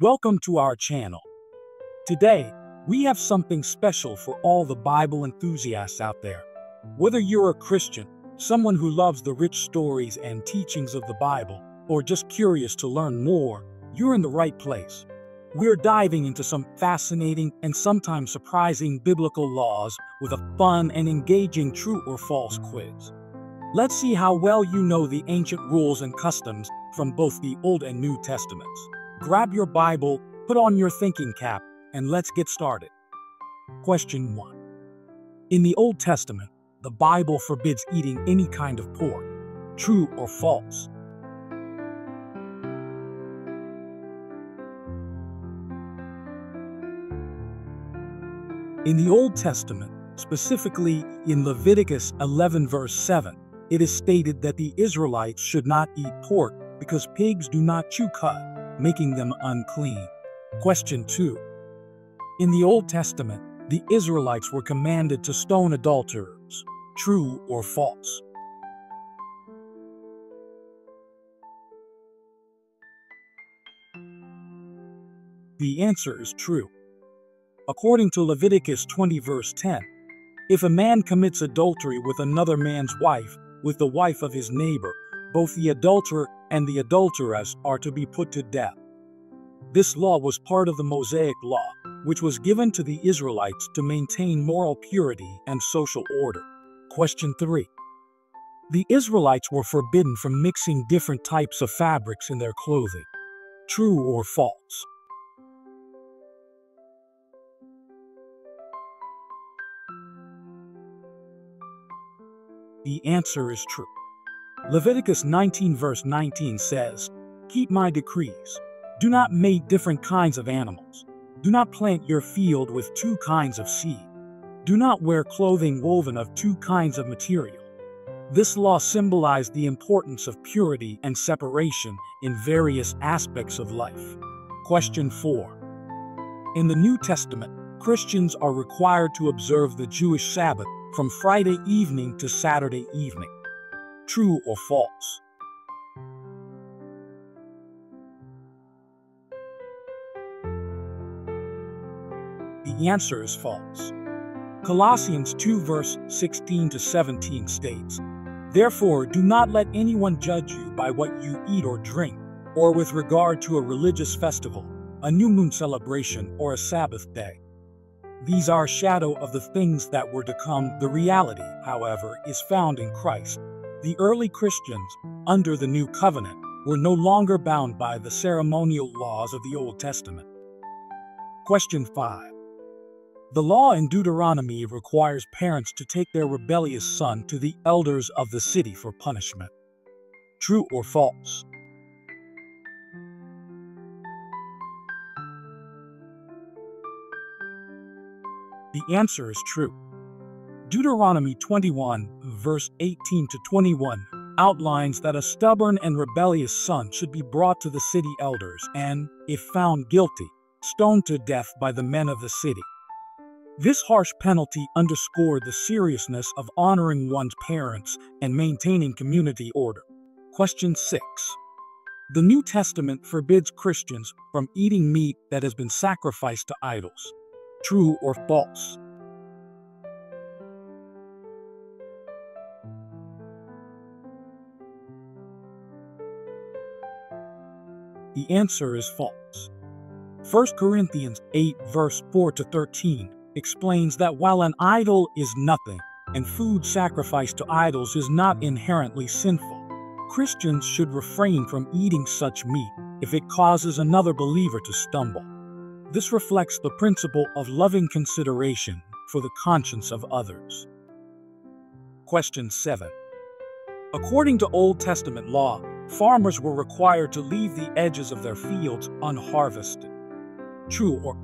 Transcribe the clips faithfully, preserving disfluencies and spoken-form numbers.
Welcome to our channel. Today, we have something special for all the Bible enthusiasts out there. Whether you're a Christian, someone who loves the rich stories and teachings of the Bible, or just curious to learn more, you're in the right place. We're diving into some fascinating and sometimes surprising biblical laws with a fun and engaging true or false quiz. Let's see how well you know the ancient rules and customs from both the Old and New Testaments. Grab your Bible, put on your thinking cap, and let's get started. Question one. In the Old Testament, the Bible forbids eating any kind of pork. True or false? In the Old Testament, specifically in Leviticus eleven verse seven, it is stated that the Israelites should not eat pork because pigs do not chew cud, making them unclean. Question two. In the Old Testament, the Israelites were commanded to stone adulterers. True or false? The answer is true. According to Leviticus twenty verse ten, if a man commits adultery with another man's wife, with the wife of his neighbor, both the adulterer and the adulteress are to be put to death. This law was part of the Mosaic Law, which was given to the Israelites to maintain moral purity and social order. Question three. The Israelites were forbidden from mixing different types of fabrics in their clothing. True or false? The answer is true. Leviticus nineteen verse nineteen says, "Keep my decrees. Do not mate different kinds of animals. Do not plant your field with two kinds of seed. Do not wear clothing woven of two kinds of material." This law symbolized the importance of purity and separation in various aspects of life. Question four. In the New Testament, Christians are required to observe the Jewish Sabbath from Friday evening to Saturday evening. True or false? The answer is false. Colossians two verse sixteen to seventeen states, "Therefore do not let anyone judge you by what you eat or drink, or with regard to a religious festival, a new moon celebration, or a Sabbath day. These are a shadow of the things that were to come. The reality, however, is found in Christ." The early Christians, under the New Covenant, were no longer bound by the ceremonial laws of the Old Testament. Question five. The law in Deuteronomy requires parents to take their rebellious son to the elders of the city for punishment. True or false? The answer is true. Deuteronomy twenty-one, verse eighteen to twenty-one outlines that a stubborn and rebellious son should be brought to the city elders and, if found guilty, stoned to death by the men of the city. This harsh penalty underscored the seriousness of honoring one's parents and maintaining community order. Question six. The New Testament forbids Christians from eating meat that has been sacrificed to idols. True or false? The answer is false. First Corinthians eight verse four to thirteen explains that while an idol is nothing, and food sacrificed to idols is not inherently sinful, Christians should refrain from eating such meat if it causes another believer to stumble. This reflects the principle of loving consideration for the conscience of others. Question seven. According to Old Testament law, farmers were required to leave the edges of their fields unharvested. True or?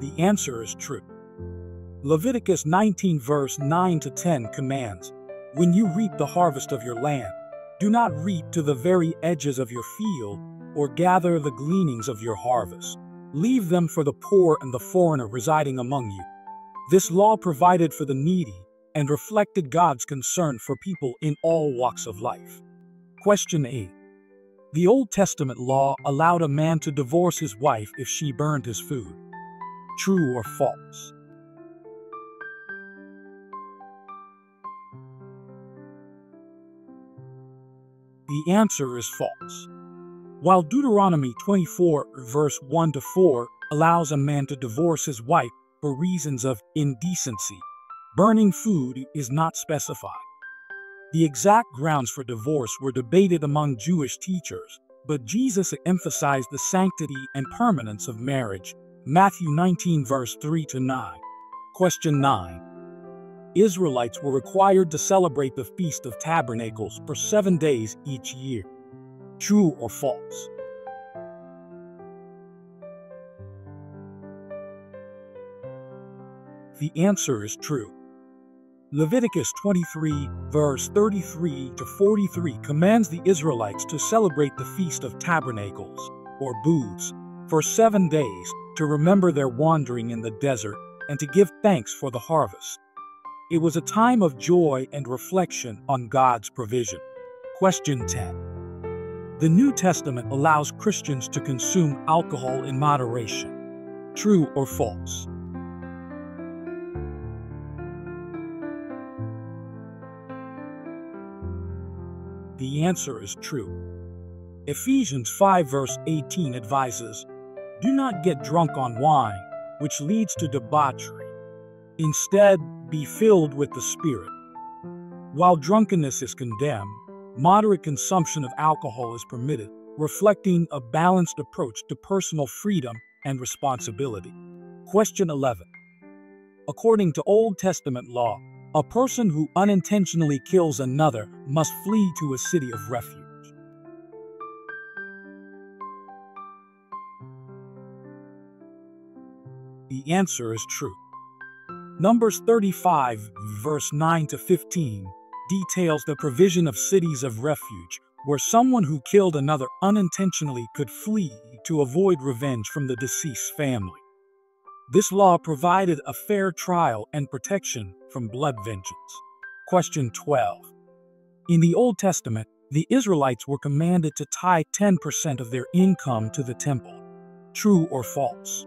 The answer is true. Leviticus nineteen verse nine to ten commands, "When you reap the harvest of your land, do not reap to the very edges of your field or gather the gleanings of your harvest. Leave them for the poor and the foreigner residing among you." This law provided for the needy, and reflected God's concern for people in all walks of life. Question eight. The Old Testament law allowed a man to divorce his wife if she burned his food. True or false? The answer is false. While Deuteronomy twenty-four, verse one to four, allows a man to divorce his wife for reasons of indecency, burning food is not specified. The exact grounds for divorce were debated among Jewish teachers, but Jesus emphasized the sanctity and permanence of marriage, Matthew nineteen, verse three to nine. Question nine. Israelites were required to celebrate the Feast of Tabernacles for seven days each year. True or false? The answer is true. Leviticus twenty-three, verse thirty-three to forty-three commands the Israelites to celebrate the Feast of Tabernacles, or Booths, for seven days to remember their wandering in the desert and to give thanks for the harvest. It was a time of joy and reflection on God's provision. Question ten. The New Testament allows Christians to consume alcohol in moderation. True or false? The answer is true. Ephesians five, verse eighteen advises, "Do not get drunk on wine, which leads to debauchery. Instead, be filled with the Spirit." While drunkenness is condemned, moderate consumption of alcohol is permitted, reflecting a balanced approach to personal freedom and responsibility. Question eleven. According to Old Testament law, a person who unintentionally kills another must flee to a city of refuge. The answer is true. Numbers thirty-five, verse nine to fifteen, details the provision of cities of refuge, where someone who killed another unintentionally could flee to avoid revenge from the deceased family. This law provided a fair trial and protection from blood vengeance. Question twelve. In the Old Testament, the Israelites were commanded to tie ten percent of their income to the temple. True or false?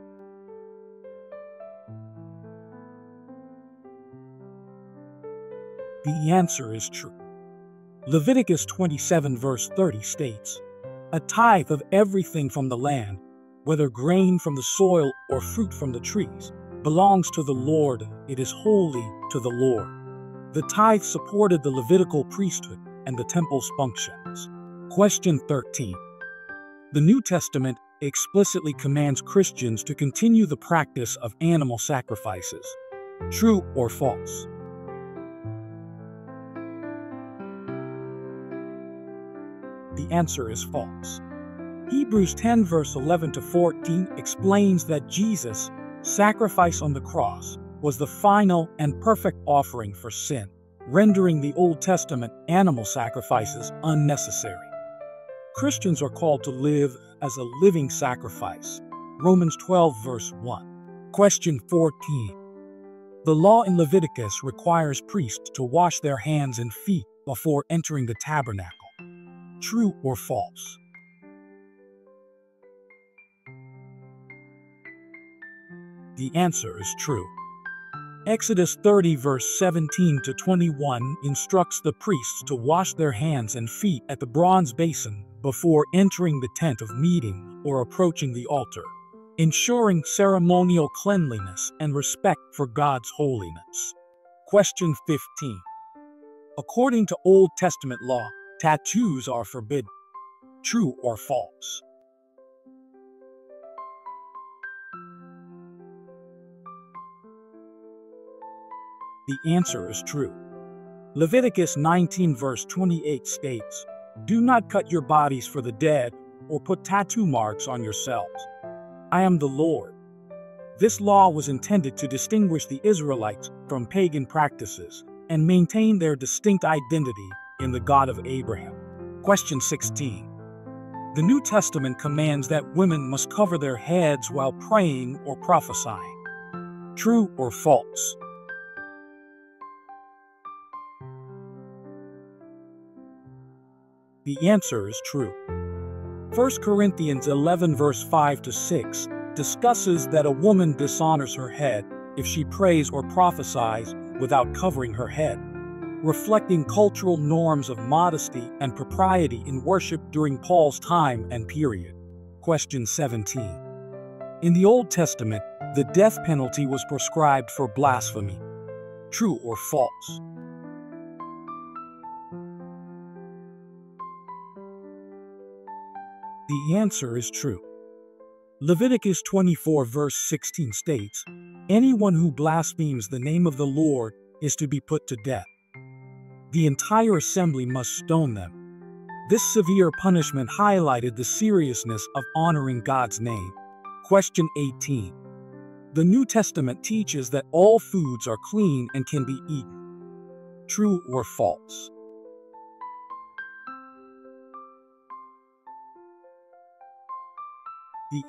The answer is true. Leviticus twenty-seven, verse thirty states, "A tithe of everything from the land, whether grain from the soil or fruit from the trees, belongs to the Lord. It is holy to the Lord." The tithe supported the Levitical priesthood and the temple's functions. Question thirteen. The New Testament explicitly commands Christians to continue the practice of animal sacrifices. True or false? The answer is false. Hebrews ten, verse eleven to fourteen explains that Jesus' sacrifice on the cross was the final and perfect offering for sin, rendering the Old Testament animal sacrifices unnecessary. Christians are called to live as a living sacrifice. Romans twelve, verse one. Question fourteen. The law in Leviticus requires priests to wash their hands and feet before entering the tabernacle. True or false? The answer is true. Exodus thirty, verse seventeen to twenty-one instructs the priests to wash their hands and feet at the bronze basin before entering the tent of meeting or approaching the altar, ensuring ceremonial cleanliness and respect for God's holiness. Question fifteen. According to Old Testament law, tattoos are forbidden. True or false? The answer is true. Leviticus nineteen, verse twenty-eight states, "Do not cut your bodies for the dead or put tattoo marks on yourselves. I am the Lord." This law was intended to distinguish the Israelites from pagan practices and maintain their distinct identity in the God of Abraham. Question sixteen. The New Testament commands that women must cover their heads while praying or prophesying. True or false? The answer is true. First Corinthians eleven verse five to six discusses that a woman dishonors her head if she prays or prophesies without covering her head, reflecting cultural norms of modesty and propriety in worship during Paul's time and period. Question seventeen. In the Old Testament, the death penalty was prescribed for blasphemy. True or false? The answer is true. Leviticus twenty-four verse sixteen states, "Anyone who blasphemes the name of the Lord is to be put to death. The entire assembly must stone them." This severe punishment highlighted the seriousness of honoring God's name. Question eighteen. The New Testament teaches that all foods are clean and can be eaten. True or false?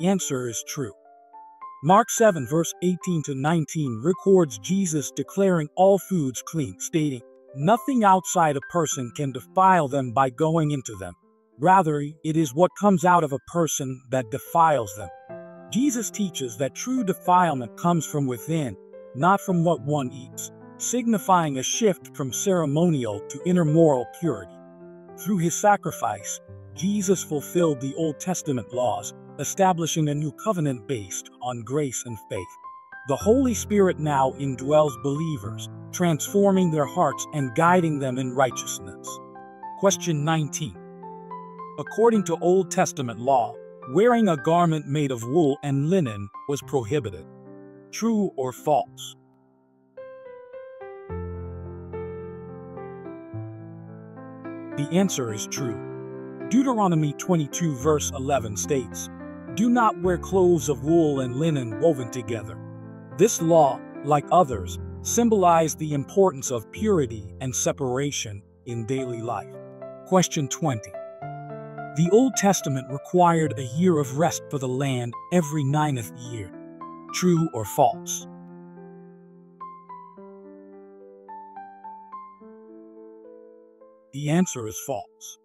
The answer is true. Mark seven verse eighteen to nineteen records Jesus declaring all foods clean, stating, "Nothing outside a person can defile them by going into them. Rather, it is what comes out of a person that defiles them." Jesus teaches that true defilement comes from within, not from what one eats, signifying a shift from ceremonial to inner moral purity. Through his sacrifice, Jesus fulfilled the Old Testament laws, establishing a new covenant based on grace and faith. The Holy Spirit now indwells believers, transforming their hearts and guiding them in righteousness. Question nineteen. According to Old Testament law, wearing a garment made of wool and linen was prohibited. True or false? The answer is true. Deuteronomy twenty-two verse eleven states, "Do not wear clothes of wool and linen woven together." This law, like others, symbolized the importance of purity and separation in daily life. Question twenty. The Old Testament required a year of rest for the land every ninth year. True or false? The answer is false.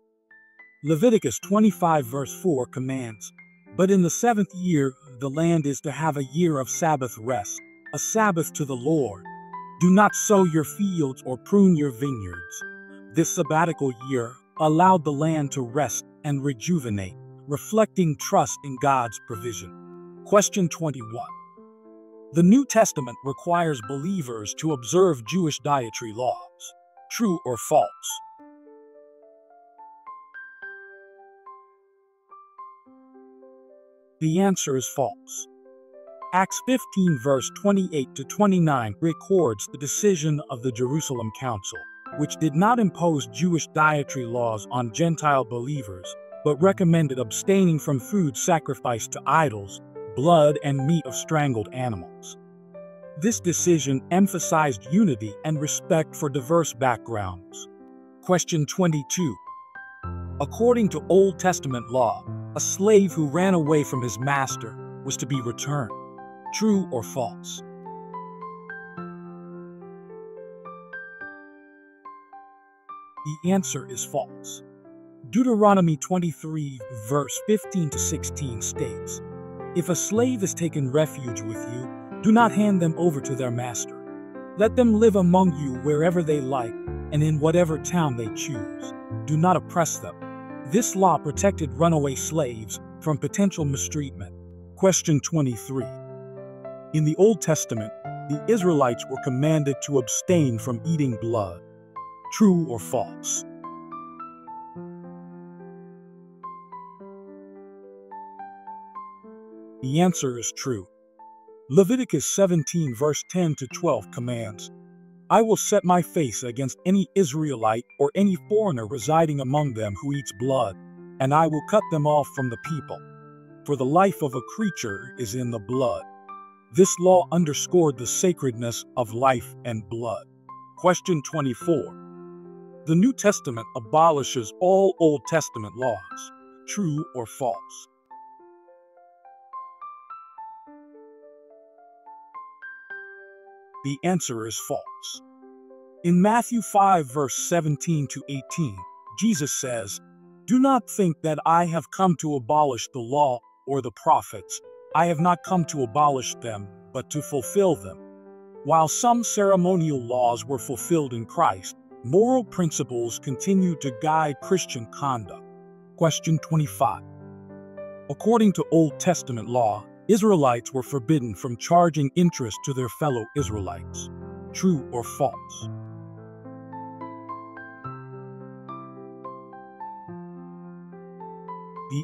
Leviticus twenty-five verse four commands, "But in the seventh year, the land is to have a year of Sabbath rest, a Sabbath to the Lord. Do not sow your fields or prune your vineyards." This sabbatical year allowed the land to rest and rejuvenate, reflecting trust in God's provision. Question twenty-one. The New Testament requires believers to observe Jewish dietary laws. True or false? The answer is false. Acts fifteen verse twenty-eight to twenty-nine records the decision of the Jerusalem Council, which did not impose Jewish dietary laws on Gentile believers, but recommended abstaining from food sacrificed to idols, blood, and meat of strangled animals. This decision emphasized unity and respect for diverse backgrounds. Question twenty-two. According to Old Testament law, a slave who ran away from his master was to be returned. True or false? The answer is false. Deuteronomy twenty-three verse fifteen to sixteen states, "If a slave is taken refuge with you, do not hand them over to their master. Let them live among you wherever they like and in whatever town they choose. Do not oppress them." This law protected runaway slaves from potential mistreatment. Question twenty-three. In the Old Testament, the Israelites were commanded to abstain from eating blood. True or false? The answer is true. Leviticus seventeen verse ten to twelve commands, "I will set my face against any Israelite or any foreigner residing among them who eats blood, and I will cut them off from the people. For the life of a creature is in the blood." This law underscored the sacredness of life and blood. Question twenty-four. The New Testament abolishes all Old Testament laws. True or false? The answer is false. In Matthew five verse seventeen to eighteen, Jesus says, Do not think that I have come to abolish the law or the prophets. I have not come to abolish them, but to fulfill them. While some ceremonial laws were fulfilled in Christ, moral principles continue to guide Christian conduct. Question twenty-five. According to Old Testament law, Israelites were forbidden from charging interest to their fellow Israelites. True or false?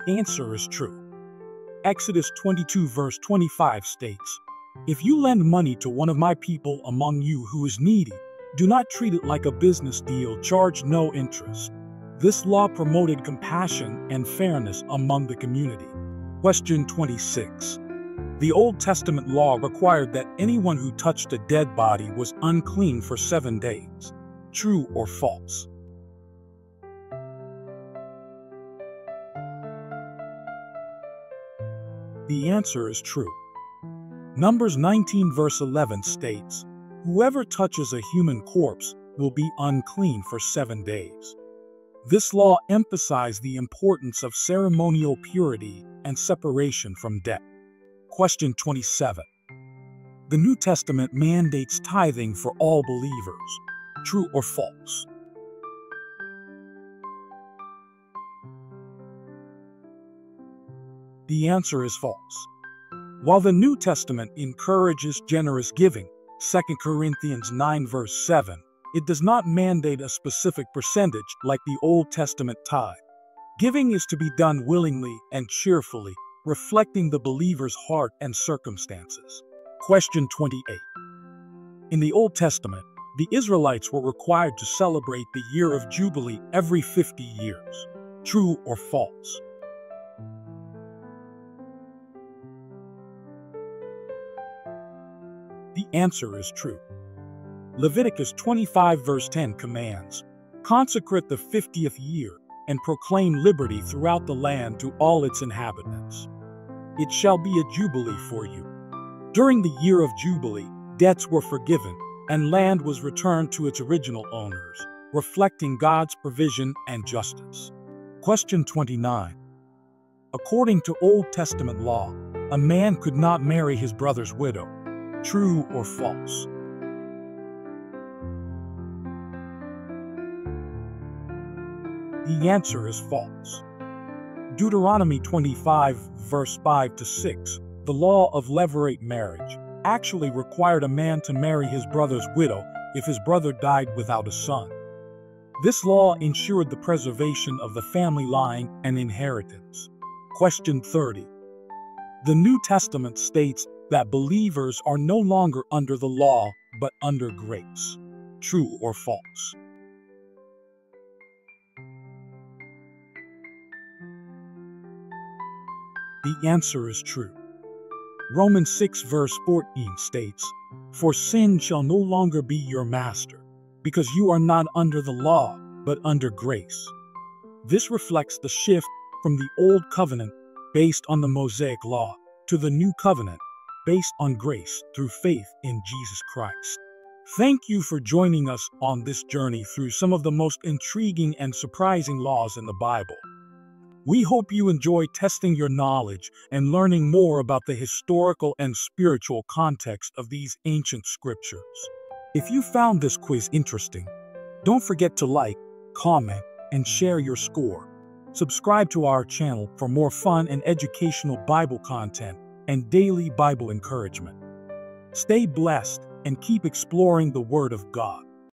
The answer is true. Exodus twenty-two verse twenty-five states, "If you lend money to one of my people among you who is needy, do not treat it like a business deal, charge no interest." This law promoted compassion and fairness among the community. Question twenty-six. The Old Testament law required that anyone who touched a dead body was unclean for seven days. True or false? The answer is true. Numbers nineteen verse eleven states, "Whoever touches a human corpse will be unclean for seven days." This law emphasized the importance of ceremonial purity and separation from death. Question twenty-seven. The New Testament mandates tithing for all believers. True or false? The answer is false. While the New Testament encourages generous giving, Second Corinthians nine verse seven, it does not mandate a specific percentage like the Old Testament tithe. Giving is to be done willingly and cheerfully, reflecting the believer's heart and circumstances. Question twenty-eight. In the Old Testament, the Israelites were required to celebrate the year of Jubilee every fifty years. True or false? The answer is true. Leviticus twenty-five verse ten commands, "Consecrate the fiftieth year and proclaim liberty throughout the land to all its inhabitants. It shall be a jubilee for you." During the year of Jubilee, debts were forgiven and land was returned to its original owners, reflecting God's provision and justice. Question twenty-nine. According to Old Testament law, a man could not marry his brother's widow. True or false? The answer is false. Deuteronomy twenty-five, verse five to six, the law of levirate marriage, actually required a man to marry his brother's widow if his brother died without a son. This law ensured the preservation of the family line and inheritance. Question thirty. The New Testament states that believers are no longer under the law, but under grace. True or false? The answer is true. Romans six verse fourteen states, "For sin shall no longer be your master, because you are not under the law, but under grace." This reflects the shift from the Old Covenant, based on the Mosaic Law, to the New Covenant, based on grace through faith in Jesus Christ. Thank you for joining us on this journey through some of the most intriguing and surprising laws in the Bible. We hope you enjoy testing your knowledge and learning more about the historical and spiritual context of these ancient scriptures. If you found this quiz interesting, don't forget to like, comment, and share your score. Subscribe to our channel for more fun and educational Bible content and daily Bible encouragement. Stay blessed and keep exploring the Word of God.